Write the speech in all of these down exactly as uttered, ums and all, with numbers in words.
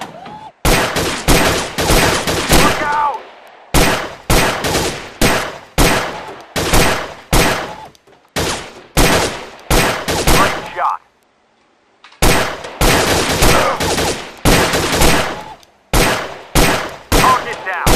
Look out! Great shot! Target down!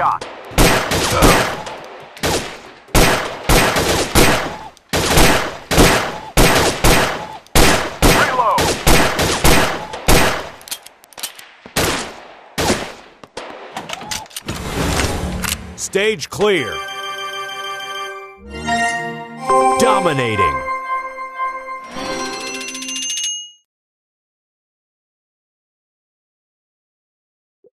Shot. Reload. Stage clear. Dominating.